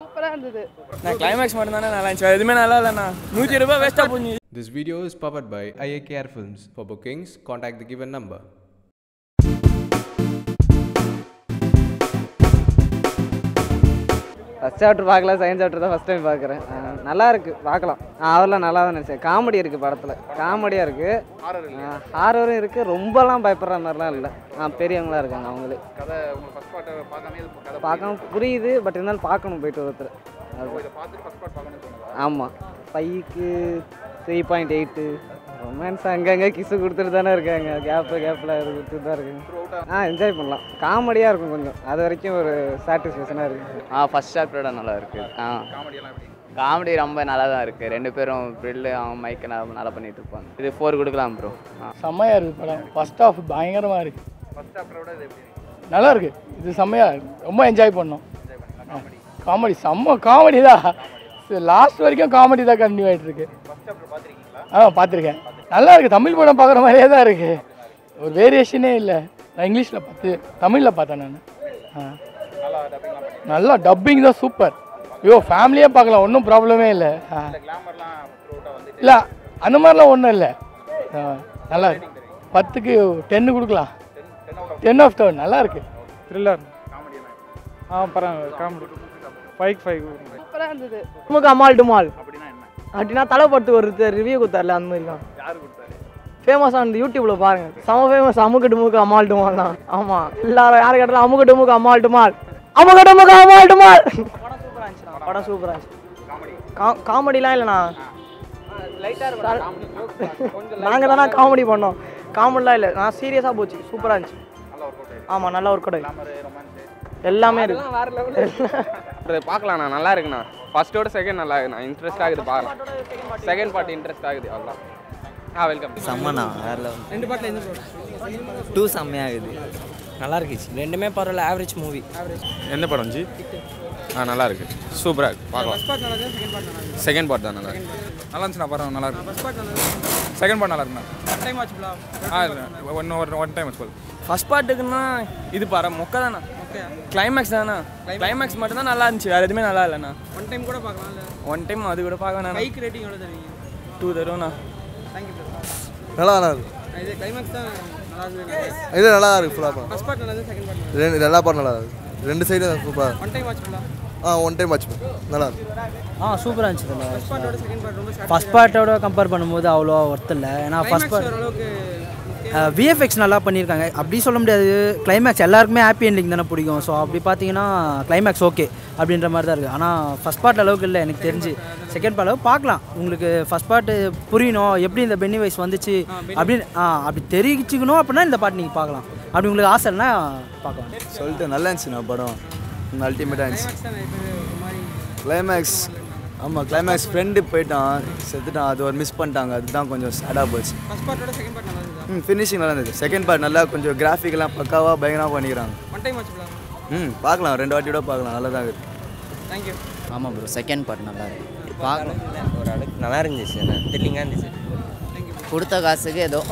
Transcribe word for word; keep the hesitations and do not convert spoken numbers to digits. This video is powered by I A K R Films. For bookings, contact the given number. First chapter பார்க்கலாம் second chapter தான் first time பார்க்கறேன் நல்லா இருக்கு பார்க்கலாம் அவர்லாம் நல்லா தான் இருந்துச்சு காமெடி இருக்கு படத்துல காமெடியா இருக்கு ஹாரர் இல்ல ஹாரர் இருக்கு ரொம்பலாம் பயப்படுற மாதிரிலாம் இல்ல பெரியவங்களா இருக்காங்க அவங்களே கதை உங்களுக்கு first part பார்க்காம இது கதை பார்க்காம புரியுது பட் இருந்தாலும் பார்க்கணும் போய் ஒருத்தர் இத பார்த்துட்டு first part பார்க்கணும் சொன்னாங்க ஆமா பைக்கு three point eight ரொமான்ஸ் அங்கங்க கிஸ் குடுத்துட்டு தான இருக்காங்க கேப் கேப்ல குடுத்துட்டு தான் இருக்காங்க ஆ என்ஜாய் பண்ணலாம் காமெடியா இருக்கும் கொஞ்சம் அது வரைக்கும் ஒரு சாட்டிஸ்ஃபேக்ஷனா இருக்கு ஆ ஃபர்ஸ்ட் சாப்டரா நல்லா இருக்கு ஆ காமெடி எல்லாம் எப்படி காமெடி ரொம்ப நல்லா தான் இருக்கு ரெண்டு பேரும் பிரில் அவன் மைக்க நல்லா பண்ணிட்டு இருப்பாங்க இது four கொடுக்கலாம் bro சமையா இருக்கு படம் ஃபர்ஸ்ட் ஆஃப் பயங்கரமா இருக்கு ஃபர்ஸ்ட் சாப்டரோட இது எப்படி இருக்கு நல்லா இருக்கு இது சமையா ரொம்ப என்ஜாய் பண்ணோம் என்ஜாய் பண்ணலாம் காமெடி காமெடி சம காமெடி தான் லாஸ்ட் வரைக்கும் காமெடி தான் கண்டினியூ ஆயிட்டு இருக்கு ஃபர்ஸ்ட் சாப்டர் பாத்தீங்க ஆ பாத்துர்க்கேன் நல்லா இருக்கு தமிழ் படம் பார்க்குற மாதிரியே தான் இருக்கு ஒரு வேரியேஷனே இல்ல நான் இங்கிலீஷ்ல பார்த்து தமிழ்ல பார்த்தேன் நான் நல்லா டப்பிங்லாம் பண்ணிருக்காங்க நல்லா டப்பிங் தான் சூப்பர் யோ ஃபேமிலியே பார்க்கலாம் ஒண்ணும் ப்ராப்ளமே இல்ல இல்ல கிளாமர்லாம் த்ரூட்டா வந்துட்டே இல்ல அந்த மாதிரிலாம் ஒண்ணும் இல்ல நல்லா பத்துக்கு ten கொடுக்கலாம் ten out of ten நல்லா இருக்கு Thriller காமெடி எல்லாம் ஆ பரவாயில்லை காமெடி five five சூப்பரா இருந்துது நமக்கு அமால் டுமால் அப்படினா தலை படுத்து ஒரு ரிவ்யூ கொடுத்தார்ல அந்த மாதிரி தான் யார் கொடுத்தாரு ஃபேமஸ் ஆன் யூடியூப்ல பாருங்க சம ஃபேமஸ் அமுகடுமுக அமால்டுமால் தான் ஆமா எல்லாரும் யார் கேட்டாலும் அமுகடுமுக அமால்டுமால் அமுகடுமுக அமால்டுமால் படம் சூப்பரா இருந்துச்சு படம் சூப்பரா இருந்துச்சு காமெடி காமெடிலாம் இல்லனா லைட்டா இருக்கு காமெடி கொஞ்சம் நாங்க தான காமெடி பண்ணோம் காமெடிலாம் இல்ல நான் சீரியஸா போச்சு சூப்பரா இருந்துச்சு நல்ல வொர்க் அவுட் ஆயிடுச்சு ஆமா நல்ல வொர்க் அவுட் ஆயிடுச்சு ரொமான்ஸ் எல்லாமே இருக்கு வேற லெவல் பார்க்கலாம் நான் நல்லா இருக்குنا ஃபர்ஸ்ட் ஓட செகண்ட் நல்லா இருக்குنا இன்ட்ரஸ்ட் ஆகுது பார்க்கலாம் செகண்ட் பார்ட் இன்ட்ரஸ்ட் ஆகுது அவ்வளவுதான் ஆ வெல்கம் சம்மனா வேற ரெண்டு பார்ட்ல என்ன ப்ரோ two சம்மே ஆகுது நல்லா இருந்துச்சு ரெண்டுமே பரவாயில்லை एवरेज மூவி என்ன படம் ஜி ஆ நல்லா இருக்கு சூப்பரா இருக்கு பார்க்கலாம் ஃபர்ஸ்ட் பார்ட் நல்லா இருக்கு செகண்ட் பார்ட் நல்லா இருக்கு செகண்ட் பார்ட் தான் நல்லா இருக்கு நல்லா இருந்துச்சுனா பரவாயில்லை நல்லா இருக்கு ஃபர்ஸ்ட் பார்ட் நல்லா இருக்கு செகண்ட் பார்ட் நல்லா இருக்குனா one time watch bla ஆ one hour one time watch bla first பார்ட்க்குனா இது பாற மொக்க தானா கிளைமாக்ஸ் தானா கிளைமாக்ஸ் மட்டும் தான் நல்லா இருந்துச்சு வேற எதுமே நல்லா இல்லனா ஒன் டைம் கூட பார்க்கலாம் இல்ல ஒன் டைம் அது கூட பார்க்கவேனா பைக் ரேட்டிங் எவ்வளவு தருவீங்க two தருவனா थैंक यू நல்லா நல்லா இருக்கு இது கிளைமாக்ஸ் தான் நல்லா இருக்கு இது நல்லா இருக்கு ஃபுல்லா ஃபர்ஸ்ட் பார்ட் நல்லா இருக்கு செகண்ட் பார்ட் ரெண்டு நல்லா பார்ட் நல்லா இருக்கு ரெண்டு சைடு சூப்பரா ஒன் டைம் வாட்ச் பண்ணலாம் ஆ ஒன் டைம் வாட்ச் பண்ணலாம் நல்லா இருக்கு ஆ சூப்பரா இருந்துச்சு ஃபர்ஸ்ட் பார்ட்டோட செகண்ட் பார்ட் ரொம்ப ஃபர்ஸ்ட் பார்ட்டோட கம்பேர் பண்ணும்போது அவ்வளோ வர்த் இல்ல ஏனா ஃபர்ஸ்ட் பார்ட் ஓரளவுக்கு V F X நல்லா பண்ணிருக்காங்க அப்படி சொல்ல முடியாது கிளைமாக்ஸ் எல்லாருக்குமே ஹாப்பி எண்டிங் தான பிடிக்கும் சோ அப்படி பாத்தீங்கன்னா கிளைமாக்ஸ் ஓகே அப்படின்ற மாதிரி தான் இருக்கு ஆனா ஃபர்ஸ்ட் பார்ட் அளவுக்கு இல்ல எனக்கு தெரிஞ்சு செகண்ட் பார்ட் அளவு பார்க்கலாம் உங்களுக்கு ஃபர்ஸ்ட் பார்ட் புரியணும் எப்படி இந்த பென்னி வைஸ் வந்துச்சு அப்படி அப்படி தெரிஞ்சிக்கணும் அப்படினா இந்த பார்ட் நீங்க பார்க்கலாம் அப்படி உங்களுக்கு ஆசைனா பார்க்கலாம் சொல்லிட்டு நல்லா இருந்துச்சுனா படம் அல்டிமேட் ஆயிடுச்சு கிளைமாக்ஸ் ஆமா கிளைமாக்ஸ் ஃப்ரெண்ட் போய்ட்டான் செத்துட்டான் அது ஒரு மிஸ் பண்ணிட்டாங்க அதுதான் கொஞ்சம் சடா போச்சு ஃபர்ஸ்ட் பார்ட்டோட செகண்ட் பார்ட் நல்லா இருந்துது ம் ஃபினிஷிங் நல்லா இருந்துது செகண்ட் பார்ட் நல்லா கொஞ்சம் கிராஃபிக்கலாம் பக்காவா பயங்கரமா பண்ணிக்கறாங்க ஒன் டைம் வாட்ச் பண்ணலாம் ம் பார்க்கலாம் ரெண்டு வாட்டி கூட பார்க்கலாம் நல்லா தான் இருக்கு थैंक यू ஆமா bro செகண்ட் பார்ட் நல்லா இருக்கு பார்க்கலாம் ஒரு அளவுக்கு நல்லா இருந்துச்சு த்ரில்லிங்கா இருந்துச்சு थैंक यू கொடுத்த காசுக்கு ஏதோ